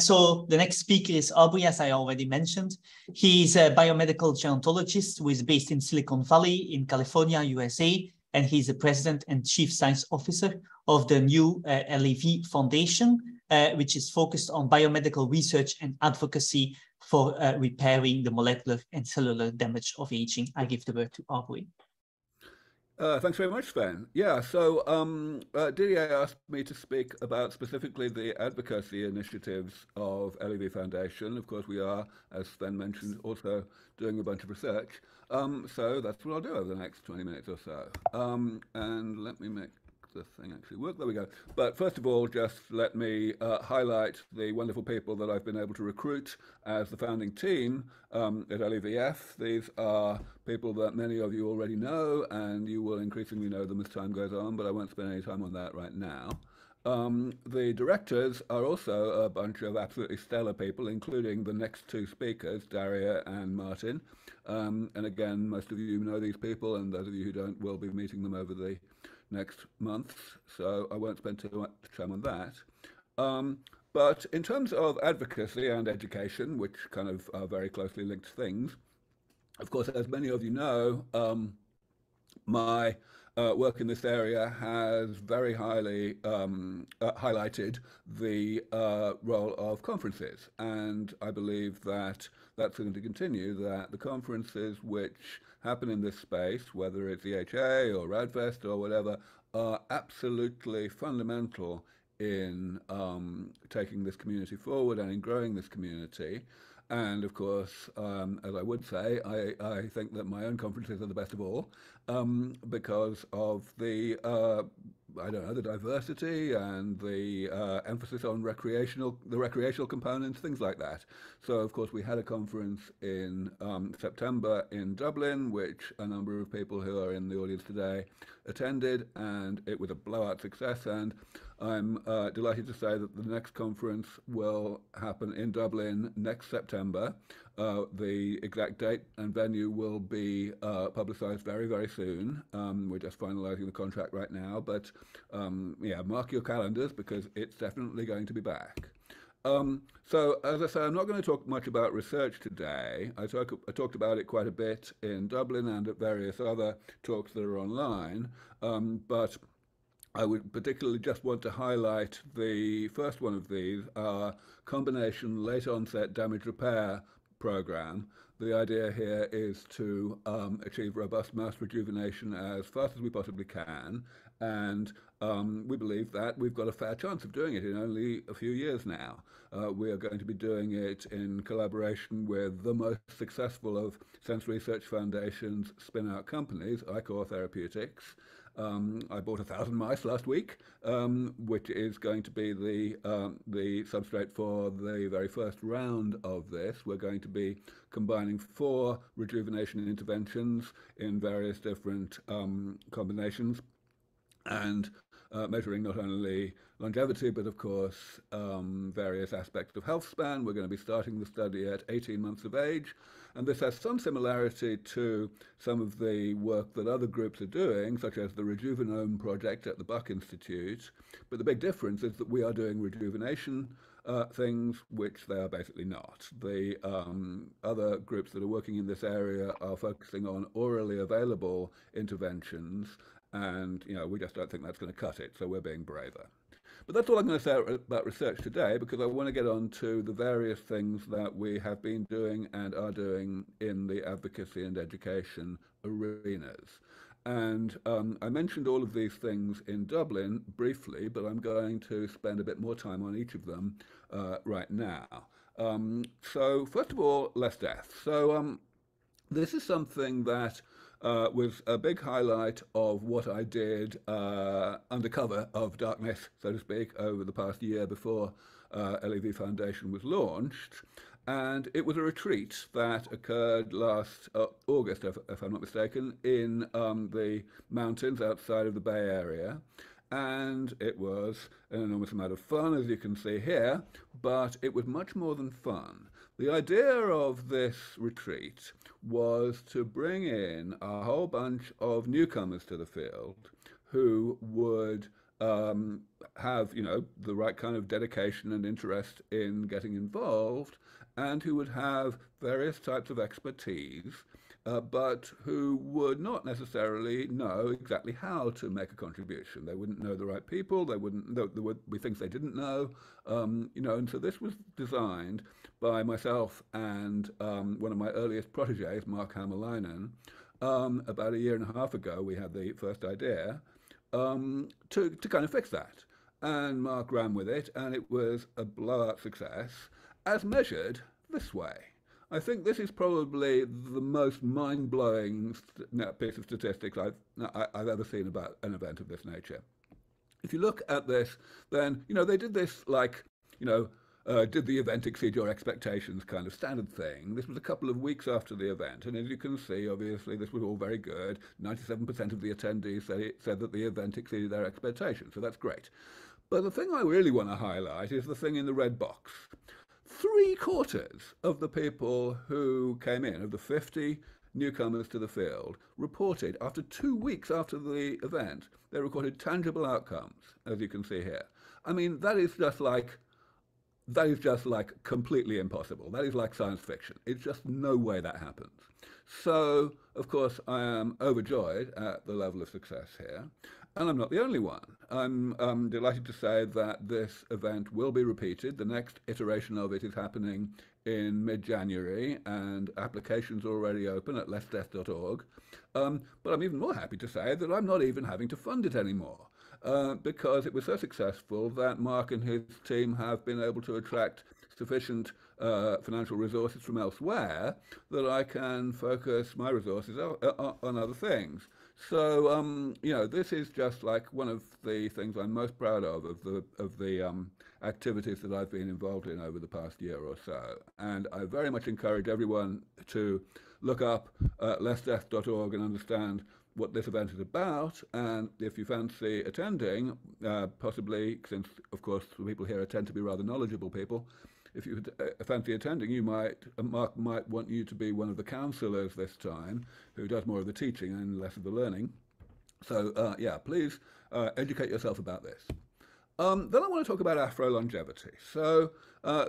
So the next speaker is Aubrey, as I already mentioned. He's a biomedical gerontologist who is based in Silicon Valley in California, USA, and he's the president and chief science officer of the new LEV Foundation, which is focused on biomedical research and advocacy for repairing the molecular and cellular damage of aging. I give the word to Aubrey. Thanks very much, Sven. Yeah, so Didier asked me to speak about specifically the advocacy initiatives of LEV Foundation. Of course, we are, as Sven mentioned, also doing a bunch of research. So that's what I'll do over the next 20 minutes or so. And let me make the thing actually work. There we go. But first of all, just let me highlight the wonderful people that I've been able to recruit as the founding team at LEVF. These are people that many of you already know, and you will increasingly know them as time goes on, but I won't spend any time on that right now. The directors are also a bunch of absolutely stellar people, including the next two speakers, Daria and Martin. And again, most of you know these people, and those of you who don't will be meeting them over the next month, so I won't spend too much time on that. But in terms of advocacy and education, which kind of are very closely linked things, of course, as many of you know, my work in this area has very highly highlighted the role of conferences. And I believe that that's going to continue, that the conferences which happen in this space, whether it's EHA or Radfest or whatever, are absolutely fundamental in taking this community forward and in growing this community. And of course, as I would say, I think that my own conferences are the best of all because of the, I don't know, the diversity and the emphasis on the recreational components, things like that. So of course, we had a conference in September in Dublin, which a number of people who are in the audience today attended, and it was a blowout success. And I'm delighted to say that the next conference will happen in Dublin next September. The exact date and venue will be publicized very, very soon. We're just finalizing the contract right now, but yeah, mark your calendars because it's definitely going to be back. So as I say, I'm not going to talk much about research today. I talked about it quite a bit in Dublin and at various other talks that are online, but I would particularly just want to highlight the first one of these, our combination late onset damage repair program. The idea here is to achieve robust mass rejuvenation as fast as we possibly can. And we believe that we've got a fair chance of doing it in only a few years now. We are going to be doing it in collaboration with the most successful of Sense Research Foundation's spin-out companies, ICOR Therapeutics. I bought 1,000 mice last week, which is going to be the substrate for the very first round of this. We're going to be combining 4 rejuvenation interventions in various different combinations and measuring not only longevity, but of course, various aspects of health span. We're going to be starting the study at 18 months of age. And this has some similarity to some of the work that other groups are doing, such as the Rejuvenome Project at the Buck Institute. But the big difference is that we are doing rejuvenation things, which they are basically not. The other groups that are working in this area are focusing on orally available interventions. And, you know, we just don't think that's going to cut it. So we're being braver. But that's all I'm going to say about research today, because I want to get on to the various things that we have been doing and are doing in the advocacy and education arenas. And I mentioned all of these things in Dublin briefly, but I'm going to spend a bit more time on each of them right now. So first of all, less death. So this is something that was a big highlight of what I did under cover of darkness, so to speak, over the past year before LEV Foundation was launched. And it was a retreat that occurred last August, if I'm not mistaken, in the mountains outside of the Bay Area. And it was an enormous amount of fun, as you can see here, but it was much more than fun. The idea of this retreat was to bring in a whole bunch of newcomers to the field who would have, you know, the right kind of dedication and interest in getting involved, and who would have various types of expertise, but who would not necessarily know exactly how to make a contribution. They wouldn't know the right people. They wouldn't. There would be things they didn't know, you know. And so this was designed by myself and one of my earliest proteges, Mark Hämäläinen. About a year and a half ago, we had the first idea to kind of fix that. And Mark ran with it, and it was a blowout success, as measured this way. I think this is probably the most mind-blowing piece of statistics I've ever seen about an event of this nature. If you look at this, then, you know, they did this like, you know, did the event exceed your expectations kind of standard thing. This was a couple of weeks after the event, and as you can see, obviously, this was all very good. 97% of the attendees said that the event exceeded their expectations, so that's great. But the thing I really want to highlight is the thing in the red box. 3/4 of the people who came in, of the 50 newcomers to the field, reported after 2 weeks after the event, they recorded tangible outcomes, as you can see here. I mean, that is just like completely impossible. That is like science fiction. It's just no way that happens. So, of course, I am overjoyed at the level of success here. And I'm not the only one. I'm delighted to say that this event will be repeated. The next iteration of it is happening in mid-January, and applications are already open at lessdeath.org. But I'm even more happy to say that I'm not even having to fund it anymore, because it was so successful that Mark and his team have been able to attract sufficient financial resources from elsewhere that I can focus my resources on other things. So, you know, this is just like one of the things I'm most proud of the activities that I've been involved in over the past year or so. And I very much encourage everyone to look up lessdeath.org and understand what this event is about. And if you fancy attending, possibly, since, of course, the people here tend to be rather knowledgeable people, if you fancy attending, you might, Mark might want you to be one of the counselors this time, who does more of the teaching and less of the learning. So yeah, please educate yourself about this. Then I want to talk about Afro longevity. So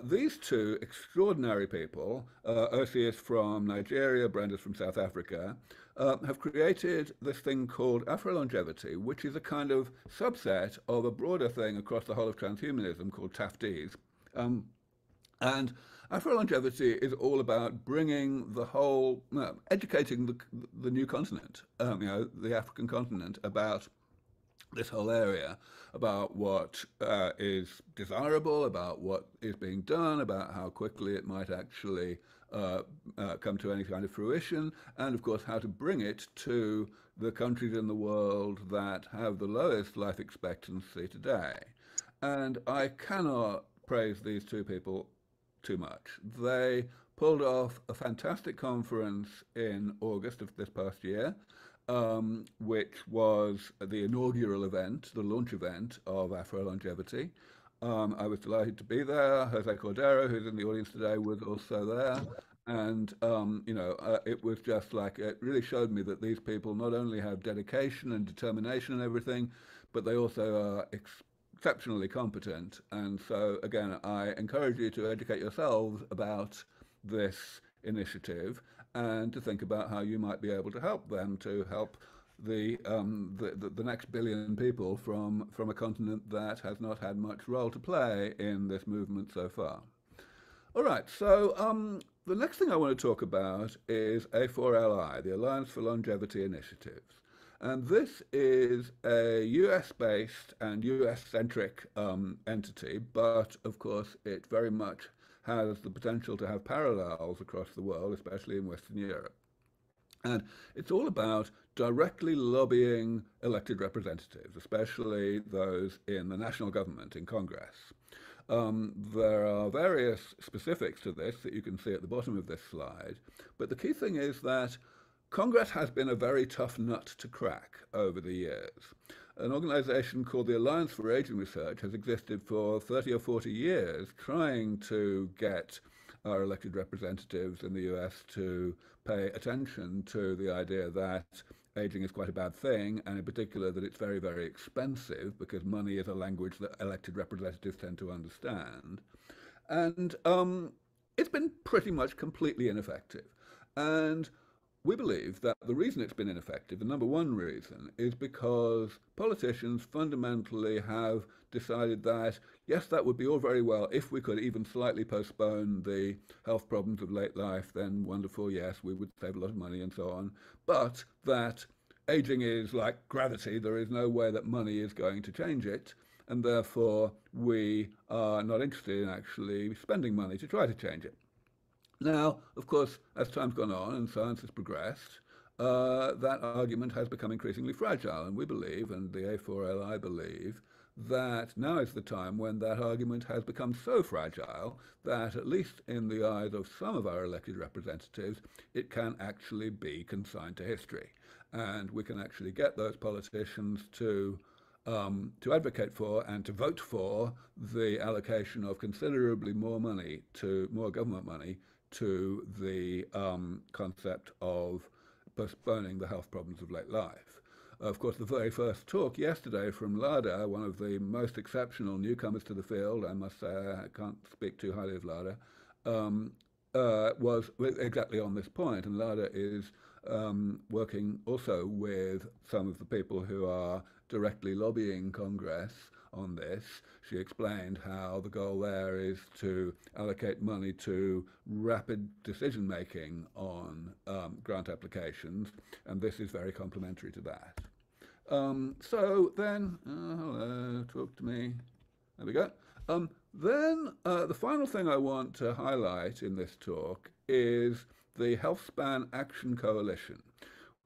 these two extraordinary people, Osi is from Nigeria, Brenda's from South Africa, have created this thing called Afro longevity, which is a kind of subset of a broader thing across the whole of transhumanism called Taftees. And Afro longevity is all about bringing the whole, educating the new continent, you know, the African continent, about this whole area, about what is desirable, about what is being done, about how quickly it might actually come to any kind of fruition, and of course how to bring it to the countries in the world that have the lowest life expectancy today. And I cannot praise these two people too much. They pulled off a fantastic conference in August of this past year, which was the inaugural event, the launch event of Afro Longevity. I was delighted to be there. Jose Cordero, who's in the audience today, was also there. And, you know, it was just like, it really showed me that these people not only have dedication and determination and everything, but they also are exceptionally competent. And so, again, I encourage you to educate yourselves about this initiative and to think about how you might be able to help them to help the next billion people from a continent that has not had much role to play in this movement so far. All right, so the next thing I want to talk about is A4LI, the Alliance for Longevity Initiatives. And this is a US-based and US-centric entity, but of course it very much has the potential to have parallels across the world, especially in Western Europe. And it's all about directly lobbying elected representatives, especially those in the national government in Congress. There are various specifics to this that you can see at the bottom of this slide, but the key thing is that Congress has been a very tough nut to crack over the years. An organization called the Alliance for Aging Research has existed for 30 or 40 years trying to get our elected representatives in the US to pay attention to the idea that aging is quite a bad thing, and in particular that it's very, very expensive, because money is a language that elected representatives tend to understand. And it's been pretty much completely ineffective. And we believe that the reason it's been ineffective, the number one reason, is because politicians fundamentally have decided that, yes, that would be all very well if we could even slightly postpone the health problems of late life, then wonderful, yes, we would save a lot of money and so on, but that aging is like gravity, there is no way that money is going to change it, and therefore we are not interested in actually spending money to try to change it. Now, of course, as time's gone on and science has progressed, that argument has become increasingly fragile, and we believe, and the A4LI believe, that now is the time when that argument has become so fragile that, at least in the eyes of some of our elected representatives, it can actually be consigned to history. And we can actually get those politicians to advocate for and to vote for the allocation of considerably more money, to more government money, to the concept of postponing the health problems of late life. Of course, the very first talk yesterday from Lada, one of the most exceptional newcomers to the field, I must say I can't speak too highly of Lada, was exactly on this point. And Lada is working also with some of the people who are directly lobbying Congress on this. She explained how the goal there is to allocate money to rapid decision-making on grant applications, and this is very complementary to that. So then, hello, talk to me, there we go. Then the final thing I want to highlight in this talk is the HealthSpan Action Coalition,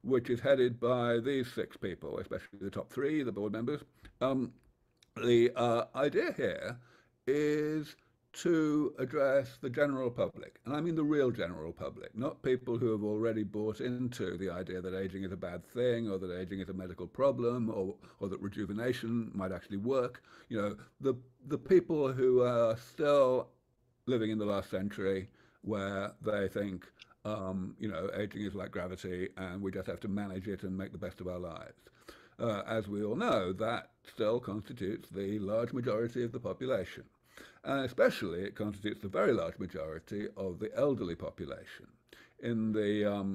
which is headed by these six people, especially the top three, the board members. The idea here is to address the general public, and I mean the real general public, not people who have already bought into the idea that aging is a bad thing, or that aging is a medical problem, or that rejuvenation might actually work. You know, the people who are still living in the last century, where they think, you know, aging is like gravity, and we just have to manage it and make the best of our lives. As we all know, that still constitutes the large majority of the population. And especially it constitutes the very large majority of the elderly population. In the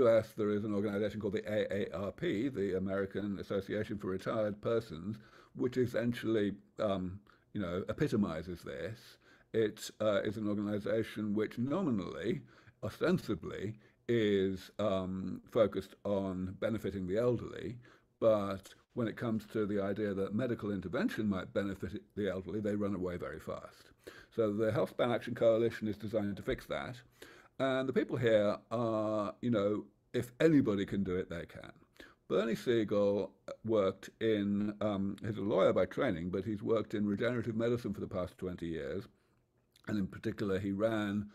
US, there is an organization called the AARP, the American Association for Retired Persons, which essentially, you know, epitomizes this. It is an organization which nominally, ostensibly, is focused on benefiting the elderly, but when it comes to the idea that medical intervention might benefit the elderly, they run away very fast. So the HealthSpan Action Coalition is designed to fix that, and the people here are, you know, if anybody can do it, they can. Bernie Siegel worked in, he's a lawyer by training, but he's worked in regenerative medicine for the past 20 years, and in particular he ran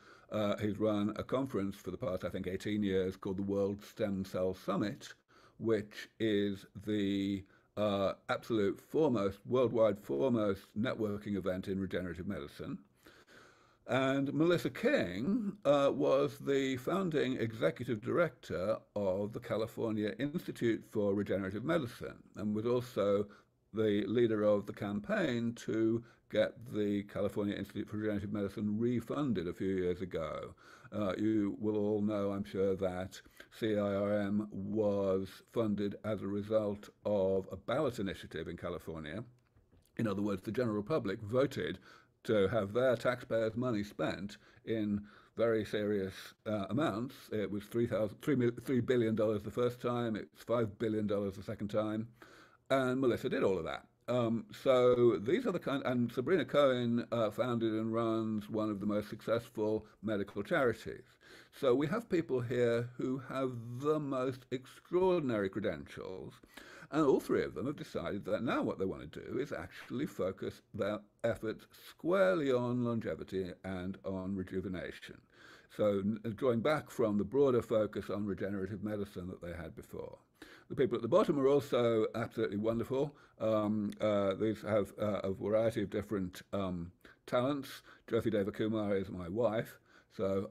he's run a conference for the past, I think, 18 years called the World Stem Cell Summit, which is the absolute foremost, worldwide foremost networking event in regenerative medicine. And Melissa King was the founding executive director of the California Institute for Regenerative Medicine, and was also the leader of the campaign to get the California Institute for Regenerative Medicine refunded a few years ago. You will all know, I'm sure, that CIRM was funded as a result of a ballot initiative in California. In other words, the general public voted to have their taxpayers' money spent in very serious amounts. It was $3 billion the first time, it's $5 billion the second time, and Melissa did all of that. So these are the kind, and Sabrina Cohen founded and runs one of the most successful medical charities. So we have people here who have the most extraordinary credentials, and all three of them have decided that now what they want to do is actually focus their efforts squarely on longevity and on rejuvenation. So drawing back from the broader focus on regenerative medicine that they had before. The people at the bottom are also absolutely wonderful. These have a variety of different talents. Josie Deva Kumar is my wife, so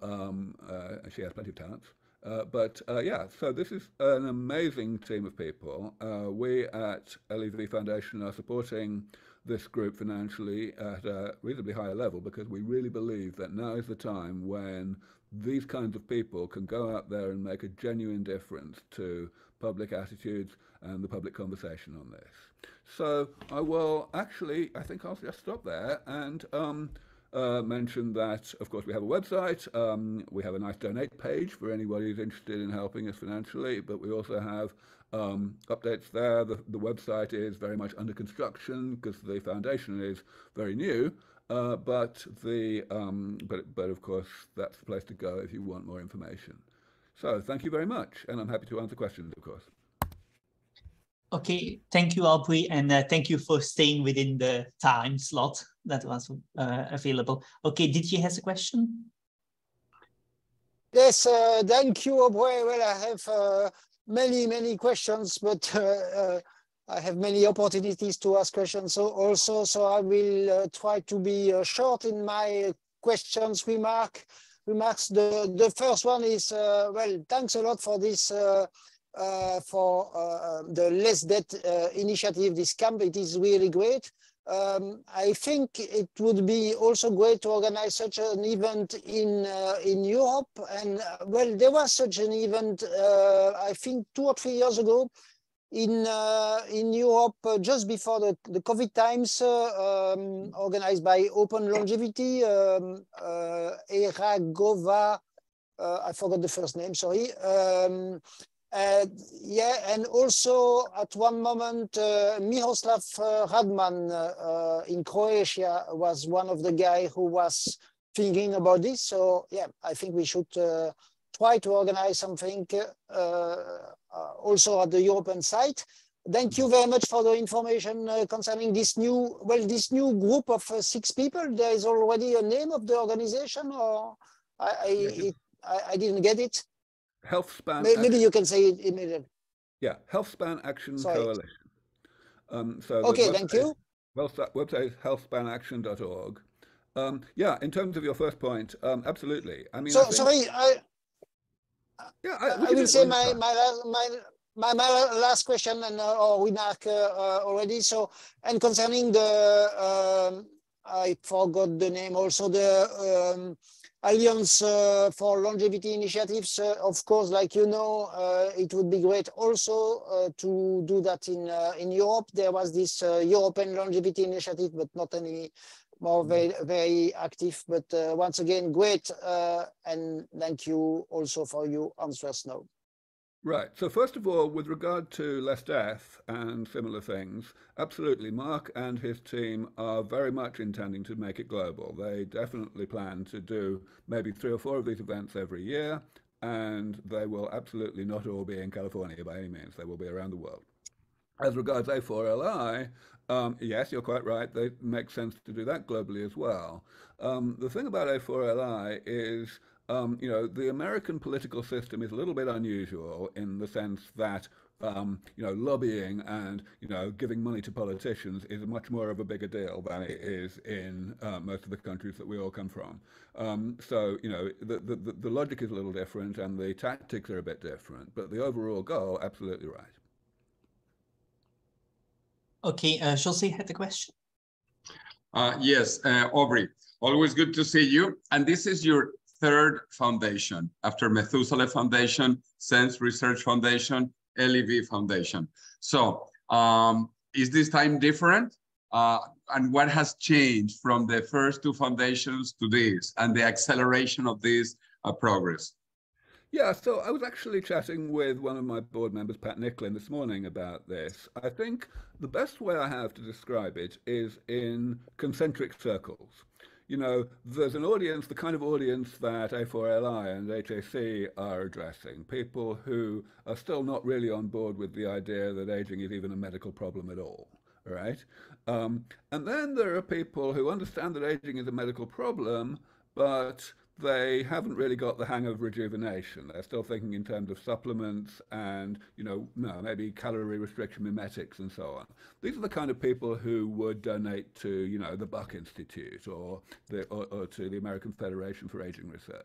she has plenty of talents. So this is an amazing team of people. We at LEV Foundation are supporting this group financially at a reasonably higher level because we really believe that now is the time when these kinds of people can go out there and make a genuine difference to public attitudes and the public conversation on this. So I will actually, I think I'll just stop there and mention that, of course, we have a website. We have a nice donate page for anybody who's interested in helping us financially, but we also have updates there. The website is very much under construction because the foundation is very new. But of course, that's the place to go if you want more information. So thank you very much, and I'm happy to answer questions, of course. Okay, thank you, Aubrey, and thank you for staying within the time slot that was available. Okay, did you have a question? Yes, thank you, Aubrey. Well, I have many questions, but I have many opportunities to ask questions. So I will try to be short in my questions, remarks. The first one is, well, thanks a lot for this, for the Less Death initiative, this camp. It is really great. I think it would be also great to organize such an event in Europe. And well, there was such an event, I think 2 or 3 years ago, in Europe, just before the COVID times, organized by Open Longevity, Eragova, I forgot the first name, sorry. And also at one moment, Miroslav Radman in Croatia was one of the guys who was thinking about this. So yeah, I think we should try to organize something also at the European site. Thank you very much for the information concerning this new, well, this new group of 6 people. There is already a name of the organization, or I didn't get it. HealthSpan. Maybe you can say it immediately. Yeah, HealthSpan Action Coalition. Okay, thank you. Well, website is healthspanaction.org. Yeah, in terms of your first point, absolutely. I mean, I will say my last question and or remark already. So, and concerning the, I forgot the name. Also, the Alliance for Longevity Initiatives. Of course, like you know, it would be great also to do that in Europe. There was this European Longevity Initiative, but not any more very active. But once again, great, and thank you also for your answers now. Right. So first of all, with regard to Less Death and similar things, absolutely, Mark and his team are very much intending to make it global. They definitely plan to do maybe 3 or 4 of these events every year, and they will absolutely not all be in California by any means. They will be around the world. As regards A4LI, yes, you're quite right. They make sense to do that globally as well. The thing about A4LI is, you know, the American political system is a little bit unusual in the sense that, you know, lobbying and, you know, giving money to politicians is much more of a bigger deal than it is in most of the countries that we all come from. So, you know, the logic is a little different and the tactics are a bit different, but the overall goal, absolutely right. Okay, Jose had the question. Yes, Aubrey, always good to see you. And this is your third foundation, after Methuselah Foundation, Sense Research Foundation, LEV Foundation. So is this time different? And what has changed from the first 2 foundations to this and the acceleration of this progress? Yeah, so I was actually chatting with one of my board members, Pat Nicklin, this morning about this. I think the best way I have to describe it is in concentric circles. You know, there's an audience, the kind of audience that A4LI and HAC are addressing, people who are still not really on board with the idea that aging is even a medical problem at all, right? And then there are people who understand that aging is a medical problem, but they haven't really got the hang of rejuvenation. They're still thinking in terms of supplements and, you know, maybe calorie restriction mimetics and so on. These are the kind of people who would donate to, you know, the Buck Institute or to the American Federation for Aging Research.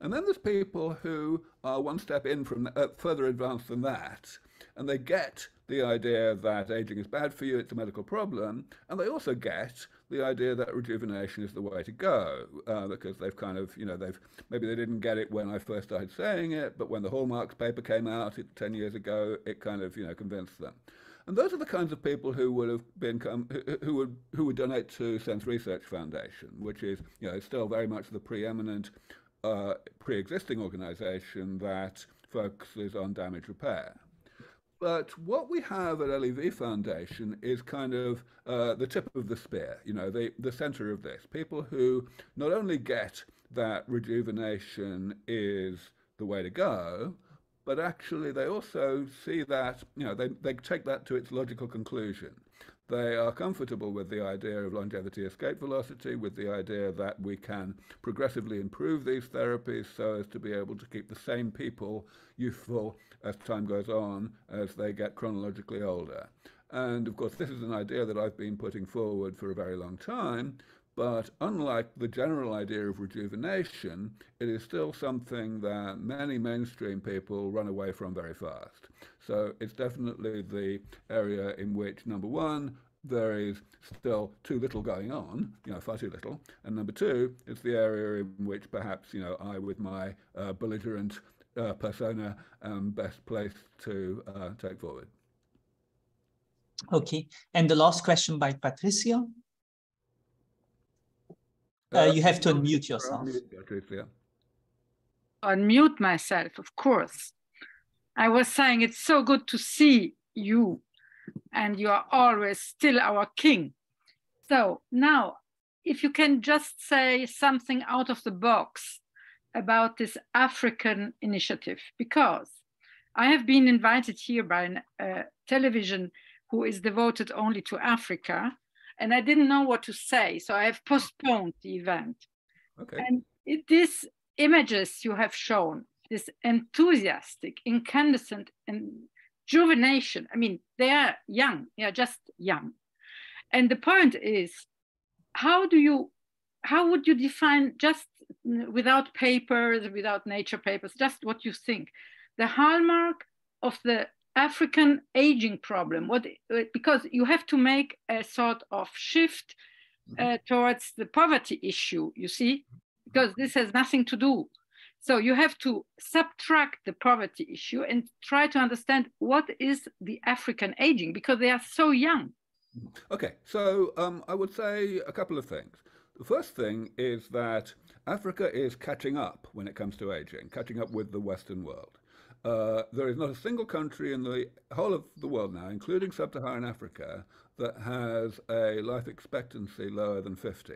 And then there's people who are one step in from further advanced than that, and they get the idea that aging is bad for you, it's a medical problem, and they also get the idea that rejuvenation is the way to go, because they've kind of, maybe they didn't get it when I first started saying it, but when the Hallmarks paper came out 10 years ago, it kind of, convinced them. And those are the kinds of people who would have been, who would donate to Sense Research Foundation, which is, still very much the preeminent pre-existing organization that focuses on damage repair. But what we have at LEV Foundation is kind of the tip of the spear, the center of this. People who not only get that rejuvenation is the way to go, but actually they also see that, they take that to its logical conclusion. They are comfortable with the idea of longevity escape velocity, with the idea that we can progressively improve these therapies so as to be able to keep the same people youthful as time goes on, as they get chronologically older. And of course, this is an idea that I've been putting forward for a very long time, but unlike the general idea of rejuvenation, it is still something that many mainstream people run away from very fast. So it's definitely the area in which, number one, there is still too little going on, far too little. And number two, it's the area in which perhaps, I, with my belligerent persona, am best placed to take forward. Okay. And the last question by Patricia. You have to unmute yourself. Unmute myself, of course. I was saying it's so good to see you, and you are always still our king. So now, if you can just say something out of the box about this African initiative, because I have been invited here by a television who is devoted only to Africa, and I didn't know what to say, so I have postponed the event. Okay. And these images you have shown, this enthusiastic, incandescent, and rejuvenation, I mean, they are young, they are just young. And the point is, how would you define, just without papers, without nature papers, just what you think, the hallmark of the African aging problem? What, because you have to make a sort of shift towards the poverty issue, you see, because this has nothing to do. So you have to subtract the poverty issue and try to understand what is the African aging, because they are so young. Okay, so I would say a couple of things. The first thing is that Africa is catching up when it comes to aging, catching up with the Western world. There is not a single country in the whole of the world now, including sub-Saharan Africa, that has a life expectancy lower than 50.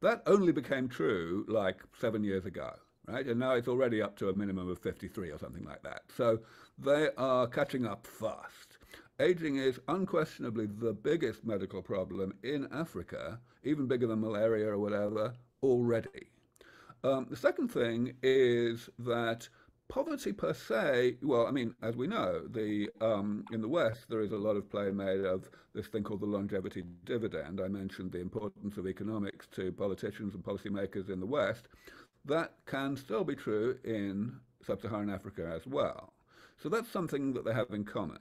That only became true like 7 years ago, right? And now it's already up to a minimum of 53 or something like that. So they are catching up fast. Aging is unquestionably the biggest medical problem in Africa, even bigger than malaria or whatever, already. The second thing is that poverty per se, well, I mean, as we know, the in the West, there is a lot of play made of this thing called the longevity dividend. I mentioned the importance of economics to politicians and policymakers in the West. That can still be true in sub-Saharan Africa as well. So that's something that they have in common.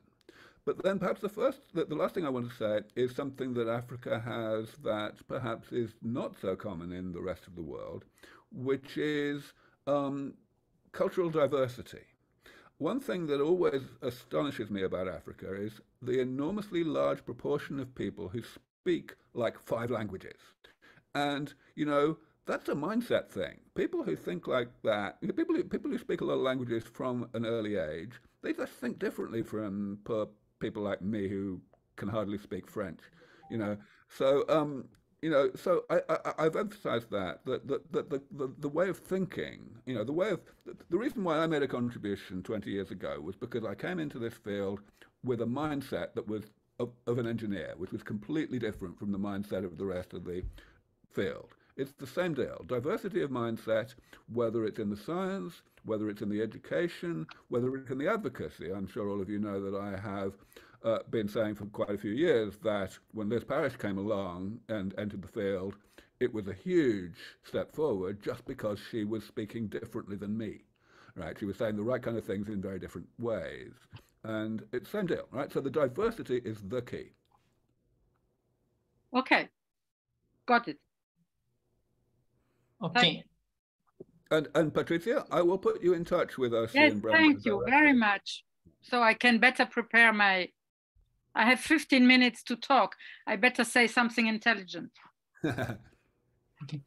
But then perhaps the last thing I want to say is something that Africa has that perhaps is not so common in the rest of the world, which is cultural diversity. One thing that always astonishes me about Africa is the enormously large proportion of people who speak like 5 languages. And, that's a mindset thing. People who think like that, people who speak a lot of languages from an early age, they just think differently from people like me who can hardly speak French, So, so I've emphasized that the way of thinking, the reason why I made a contribution 20 years ago was because I came into this field with a mindset that was of an engineer, which was completely different from the mindset of the rest of the field. It's the same deal, diversity of mindset, whether it's in the science, whether it's in the education, whether it's in the advocacy. I'm sure all of you know that I have been saying for quite a few years that when Liz Parish came along and entered the field, it was a huge step forward just because she was speaking differently than me, right? She was saying the right kind of things in very different ways. And it's the same deal, right? So the diversity is the key. Okay, got it. Okay. And Patricia, I will put you in touch with us. Yes, thank you very much. So I can better prepare my, I have 15 minutes to talk. I better say something intelligent. Okay.